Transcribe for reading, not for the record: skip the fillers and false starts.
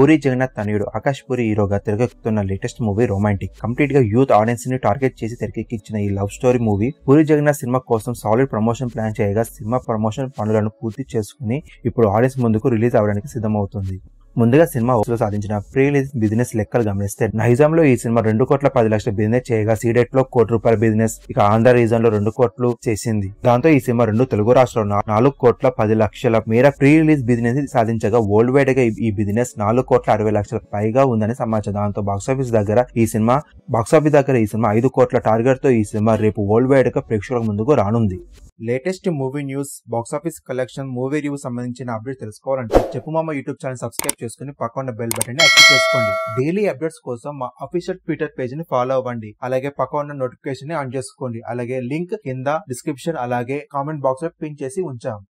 పూరి జగన్నాథ్ తనయుడు ఆకాష్ పూరి హీరోగా తెరకెక్కుతున్న లేటెస్ట్ మూవీ రొమాంటిక్. కంప్లీట్ గా యూత్ ఆడియన్స్ ని టార్గెట్ చేసి తెరకెక్కించిన ఈ love story movie Puri Jagannadh cinema కోసం సాలిడ్ ప్రమోషన్ ప్లాన్ చేయగా సినిమా ప్రమోషన్ పనులను పూర్తి చేసుకుని ఇప్పుడు ఆడియన్స్ ముందుకు రిలీజ్ అవడానికి సిద్ధమవుతుంది. ముందుగా సినిమా హౌస్ సాధించిన ప్రీ రిలీజ్ బిజినెస్ లెక్కలు గమనిస్తే నైజాం లో ఈ సినిమా 2,10,00,000 బిజినెస్ చేయగా సీడెట్ లో ₹1,00,00,000 బిజినెస్, ఇక ఆంధ్ర రీజన్ లో ₹2,00,00,000 చేసింది. దాంతో ఈ సినిమా 2 తెలుగు రాష్ట్రాల్లో ₹4,10,00,000 మేర ప్రీ రిలీజ్ బిజినెస్ సాధించగా వరల్డ్ వైడ్ గా ఈ బిజినెస్ ₹4,60,00,000 పైగా ఉందని సమాచారం. దాంతో బాక్సాఫీస్ దగ్గర ఈ సినిమా ₹5,00,00,000 టార్గెట్ తో ఈ సినిమా రేపు వరల్డ్ వైడ్ గా ప్రేక్షకుల ముందుకు రానుంది. Latest movie news, box office collection, movie review సంబంధించిన అప్డేట్ తెలుసుకోవాలంటే చెప్పుమామ యూట్యూబ్ ఛానల్ సబ్స్క్రైబ్ చేసుకుని పక్కన బెల్ బటన్ ని యాక్టివ్ చేసుకోండి. డైలీ అప్డేట్స్ కోసం మా అఫీషియల్ ట్విట్టర్ పేజ్ ని ఫాలో అవ్వండి. అలాగే పక్కన నోటిఫికేషన్ ని ఆన్ చేసుకోండి. అలాగే లింక్ కింద డిస్క్రిప్షన్ అలాగే కామెంట్ బాక్స్ లో పిన్ చేసి ఉంచాం.